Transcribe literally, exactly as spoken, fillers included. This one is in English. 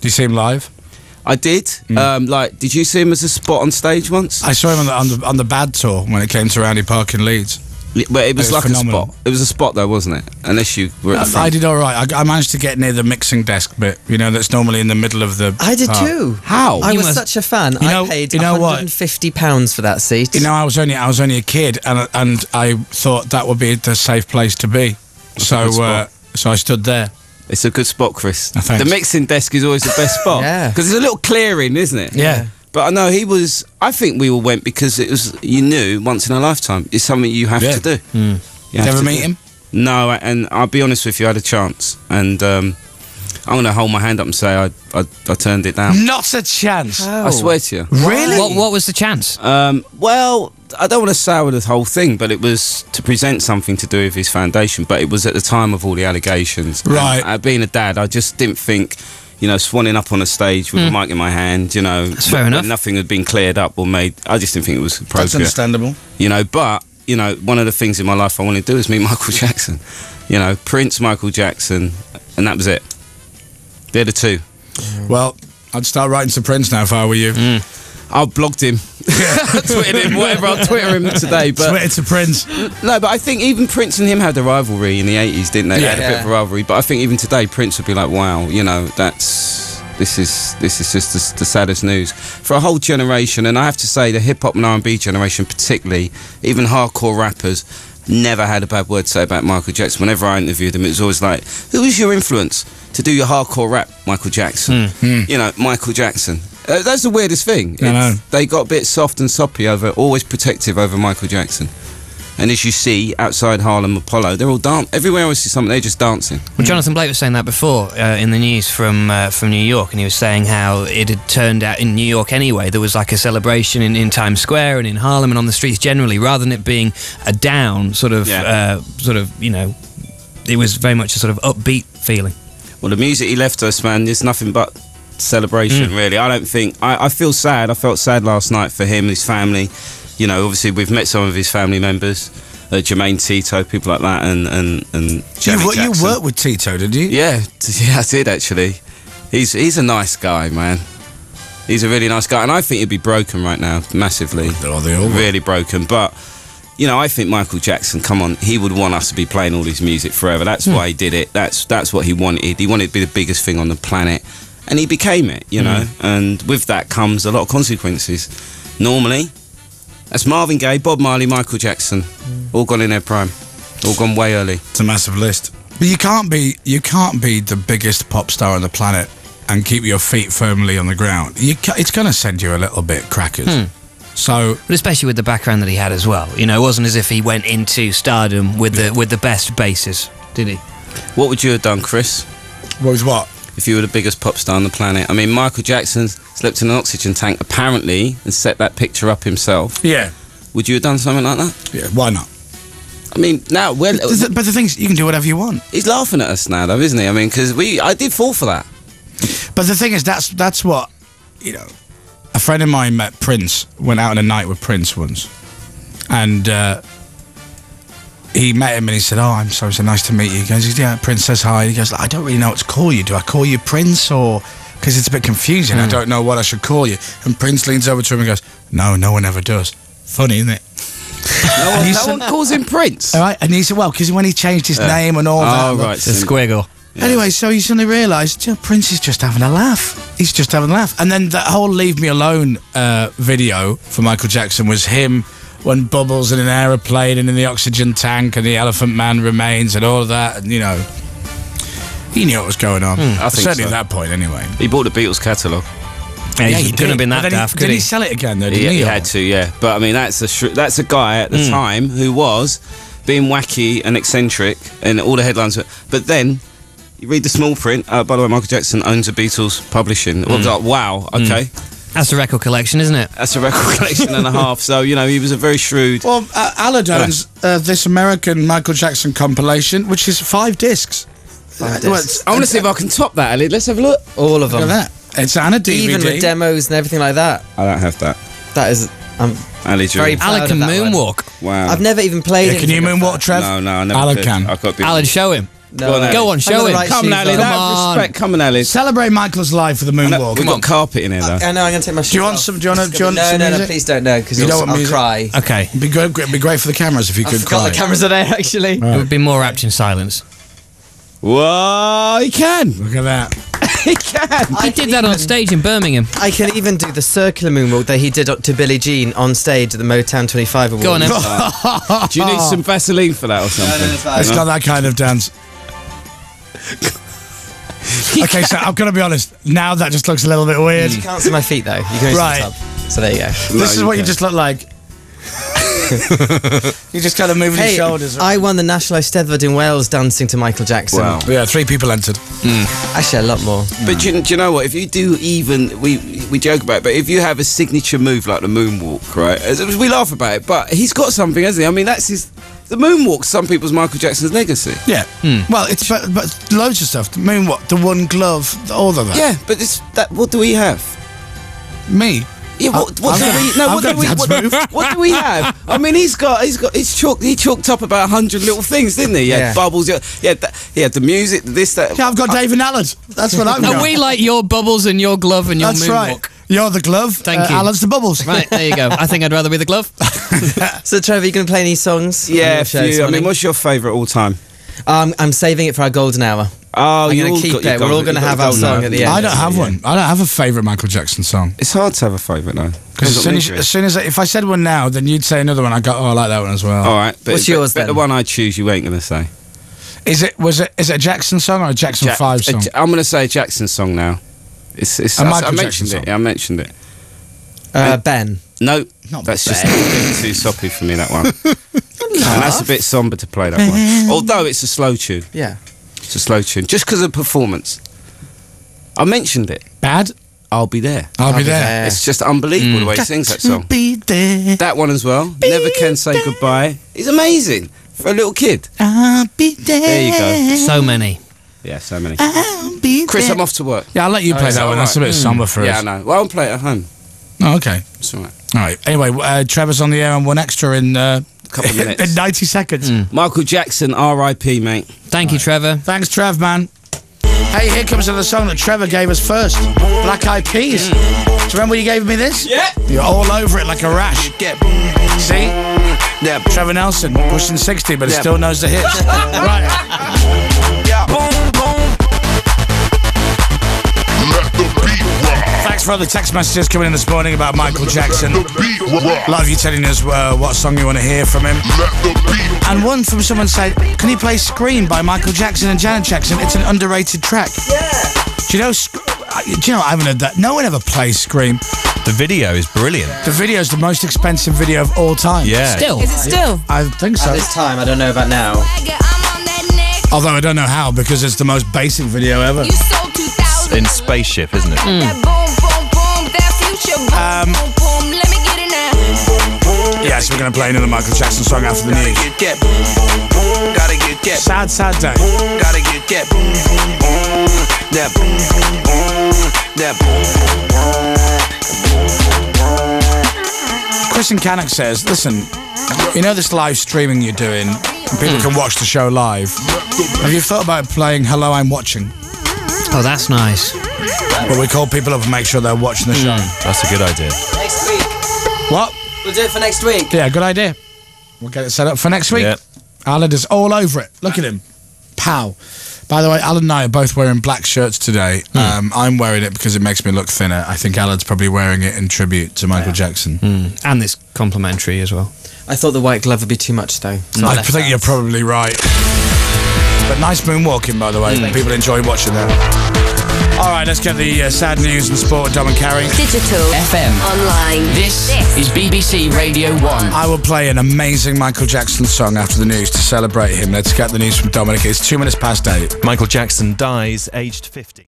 Do you see him live? I did. Mm. Um, like, did you see him as a spot on stage once? I saw him on the on the, on the Bad tour when it came to Rowney Park in Leeds. Yeah, but it was, it was like phenomenal. a spot. It was a spot though, wasn't it? Unless you were. At the I, I did all right. I, I managed to get near the mixing desk bit. You know, that's normally in the middle of the. I did park. too. How? I you was must, such a fan. You know, I paid you know one hundred and fifty pounds for that seat. You know, I was only I was only a kid, and and I thought that would be the safe place to be. That's so uh, so I stood there. It's a good spot, Chris. Oh, the mixing desk is always the best spot. Yeah. Because it's a little clearing, isn't it? Yeah. But I know he was... I think we all went because it was... You knew once in a lifetime. It's something you have yeah. to do. Mm. You ever meet do. him? No, and I'll be honest with you, I had a chance. And um, I'm going to hold my hand up and say I, I, I turned it down. Not a chance! Oh. I swear to you. Really? What, what was the chance? Um, well... I don't want to sour the whole thing, but it was to present something to do with his foundation, but it was at the time of all the allegations. Right. And being a dad, I just didn't think, you know, swanning up on a stage with mm. a mic in my hand, you know. That's fair enough. Nothing had been cleared up or made... I just didn't think it was appropriate. That's understandable. You know, but, you know, one of the things in my life I wanted to do is meet Michael Jackson. You know, Prince, Michael Jackson, and that was it. They're the two. Well, I'd start writing to Prince now if I were you. Mm. I've blogged him, yeah. Twittered him, whatever. I'll Twitter him today. But Twitter to Prince. No, but I think even Prince and him had a rivalry in the eighties, didn't they? Yeah, they had a bit of a rivalry. But I think even today, Prince would be like, "Wow, you know, that's this is this is just the, the saddest news for a whole generation." And I have to say, the hip hop and R and B generation, particularly, even hardcore rappers, never had a bad word to say about Michael Jackson. Whenever I interviewed him, it was always like, "Who was your influence to do your hardcore rap?" Michael Jackson. Mm. You know, Michael Jackson. Uh, that's the weirdest thing. I know. They got a bit soft and soppy over, always protective over Michael Jackson. And as you see, outside Harlem Apollo, they're all dancing. Everywhere else is something, they're just dancing. Well, Jonathan Blake was saying that before uh, in the news from uh, from New York, and he was saying how it had turned out in New York anyway. There was like a celebration in, in Times Square and in Harlem and on the streets generally, rather than it being a down sort of, yeah. uh, sort of, you know, it was very much a sort of upbeat feeling. Well, the music he left us, man, there's nothing but... celebration, mm. really. I don't think I, I feel sad. I felt sad last night for him, his family. You know, obviously we've met some of his family members, uh, Jermaine Tito, people like that, and and and Janet you, Jackson. You worked with Tito, did you? Yeah, yeah, I did actually. He's he's a nice guy, man. He's a really nice guy, and I think he'd be broken right now, massively. Are they all really broken? But you know, I think Michael Jackson, come on, he would want us to be playing all his music forever. That's mm. why he did it. That's that's what he wanted. He wanted it to be the biggest thing on the planet. And he became it, you know, mm. and with that comes a lot of consequences. Normally, that's Marvin Gaye, Bob Marley, Michael Jackson, mm. all gone in their prime, all gone way early. It's a massive list. But you can't be, you can't be the biggest pop star on the planet and keep your feet firmly on the ground. You ca it's going to send you a little bit crackers. Mm. So, but especially with the background that he had as well, you know, it wasn't as if he went into stardom with the with the best bases, did he? What would you have done, Chris? What was what? If you were the biggest pop star on the planet. I mean, Michael Jackson slept in an oxygen tank, apparently, and set that picture up himself. Yeah. Would you have done something like that? Yeah, why not? I mean, now... Well, but, but the thing is, you can do whatever you want. He's laughing at us now, though, isn't he? I mean, because we... I did fall for that. But the thing is, that's that's what, you know... A friend of mine met Prince, went out on a night with Prince once. And... Uh, he met him and he said, "Oh, I'm so so nice to meet you." He goes, "Yeah, Prince says hi." He goes, "I don't really know what to call you. Do I call you Prince or..." Because it's a bit confusing. Mm. I don't know what I should call you. And Prince leans over to him and goes, "No, no one ever does." Funny, isn't it? no one, no said, one calls him Prince. All right, and he said, well, because when he changed his uh, name and all oh, that. Oh, right. The squiggle. Yeah. Anyway, so you suddenly realised, you know, Prince is just having a laugh. He's just having a laugh. And then that whole Leave Me Alone uh, video for Michael Jackson was him... when Bubbles in an aeroplane and in the oxygen tank and the Elephant Man remains and all of that, and you know, he knew what was going on. Mm, I think certainly so. At that point, anyway. He bought the Beatles catalogue. Yeah, yeah, he couldn't have been that daft, he, could did he? he sell it again, though, didn't he? He, he had to, yeah. But, I mean, that's a, sh that's a guy at the mm. time who was being wacky and eccentric, and all the headlines were... But then, you read the small print, uh, by the way, Michael Jackson owns the Beatles publishing. Mm. It was like, wow, OK... Mm. That's a record collection, isn't it? That's a record collection and a half. So, you know, he was a very shrewd... Well, uh, Allard owns uh, this American Michael Jackson compilation, which is five discs. Five discs. Well, I want to see if I can top that, Allard. Let's have a look. All of them. Look at that. It's on a D V D. Even with demos and everything like that. I don't have that. That is... I'm Allard very proud Allard can of that moonwalk. One. Wow. I've never even played it. Yeah, can you moonwalk, Trev? No, no, I never Allard can. I've got to be Allard, show him. No. Go on, go on show it. Right come, come on, Ali. That respect. Come on, Ali. Celebrate Michael's life with the moonwalk. We've got carpet in here, though. I know. I'm going to take my shoes off. Do you want some? Do you want, do you want no, some no, no, no. Please don't know, because I'll, I'll cry. Okay. It'd be great, be great for the cameras if you I could cry. I forgot the cameras are there, actually. Right. It would be more apt in silence. Whoa, he can. Look at that. He can. I he did that even, on stage in Birmingham. I can even do the circular moonwalk that he did to Billie Jean on stage at the Motown twenty-five Awards. Go on, Em. Do you need some Vaseline for that or something? No, no, it's not that kind of dance. Okay, so I'm going to be honest. Now that just looks a little bit weird. You can't see my feet, though. You can right. The tub. So there you go. This no, is you what can. You just look like. You just kind of moving hey, your shoulders. Right? I won the National Eisteddfod in Wales dancing to Michael Jackson. Wow. Yeah, three people entered. Mm. Actually, a lot more. But mm. do, you, do you know what? If you do even... We we joke about it, but if you have a signature move like the moonwalk, right? We laugh about it, but he's got something, hasn't he? I mean, that's his... The moonwalk, some people's Michael Jackson's legacy. Yeah. Mm. Well, it's but, but loads of stuff. The moonwalk, the one glove, all of that. Yeah, but it's, that, what do we have? Me? Yeah, what, what do gonna, we? No, what do we, what, what do we have? I mean, he's got, he's got, he's chalked, he chalked up about a hundred little things, didn't he? He had yeah, bubbles. He had, he, had the, he had the music, this, that. Yeah, I've got I, David Allen. That's what I'm. And we like your bubbles and your glove and your that's moonwalk. Right. You're the glove. Thank uh, you. Alan's the bubbles. Right, there you go. I think I'd rather be the glove. So, Trevor, are you going to play any songs? Yeah, a few. I mean, what's your favourite all time? Um, I'm saving it for our golden hour. Oh, I'm going to keep it. Golden, we're all going to have our song hour. At the end. I don't have one. I don't have a favourite Michael Jackson song. It's hard to have a favourite, though. Because as soon as, as, soon as I, if I said one now, then you'd say another one. I go, oh, I like that one as well. All right. But what's yours, but, then? But the one I choose, you ain't going to say. Is it, was it, is it a Jackson song or a Jackson ja five song? A, I'm going to say a Jackson song now. It's, it's, a Michael I mentioned Jackson it. Song. Yeah, I mentioned it. Uh, Ben. No, not that's Ben. Just too soppy for me, that one. And that's a bit sombre to play that one. Although it's a slow tune. Yeah. It's a slow tune. Just because of performance. I mentioned it. Bad? I'll be there. I'll, I'll be, be there. there. It's just unbelievable mm. the way he sings that song. Be there. That one as well. Be Never Can Say there. Goodbye. It's amazing. For a little kid. I'll be there. There you go. So many. Yeah, so many. I'll be Chris, there. I'm off to work. Yeah, I'll let you oh, play that one. Right. That's a bit mm. sombre for yeah, us. Yeah, I know. Well, I'll play it at home. Oh, okay. It's all right. All right. Anyway, uh, Trevor's on the air and one extra in... Uh, couple of minutes. In ninety seconds. Mm. Michael Jackson, R I P, mate. Thank All you, Trevor. Right. Thanks, Trev, man. Hey, here comes another song that Trevor gave us first. Black Eyed Peas. Mm. Do you remember you gave me this? Yeah. You're all over it like a rash. See? Yeah. Trevor Nelson, pushing sixty, but yeah. he still knows the hits. Right. Yeah. Boom, boom. Thanks for all the text messages coming in this morning about Michael Jackson. A lot of you telling us uh, what song you want to hear from him. And one from someone said, can you play Scream by Michael Jackson and Janet Jackson? It's an underrated track. Yeah. Do you know, do you know I haven't heard that. No one ever plays Scream. The video is brilliant. The video is the most expensive video of all time. Yeah. Still. Is it still? I think so. At this time, I don't know about now. Although I don't know how, because it's the most basic video ever. In Spaceship, isn't it? Mm. Um, yeah, so we're going to play another Michael Jackson song after the news. Sad, sad day. Chris and Canuck says, listen, you know this live streaming you're doing, and people mm. can watch the show live. Have you thought about playing Hello, I'm Watching? Oh, that's nice. Well, we call people up and make sure they're watching the show. Mm. That's a good idea. Next week. What? We'll do it for next week. Yeah, good idea. We'll get it set up for next week. Yep. Alan is all over it. Look at him. Pow. By the way, Alan and I are both wearing black shirts today. Mm. Um, I'm wearing it because it makes me look thinner. I think Alan's probably wearing it in tribute to Michael yeah. Jackson. Mm. And it's complimentary as well. I thought the white glove would be too much, though. So I think out. You're probably right. But nice moonwalking, by the way. Mm. People enjoy watching that. All right, let's get the uh, sad news and sport with Dom and Carrie. Digital. F M. Online. This, this is B B C Radio one. I will play an amazing Michael Jackson song after the news to celebrate him. Let's get the news from Dominic. It's two minutes past eight. Michael Jackson dies aged fifty.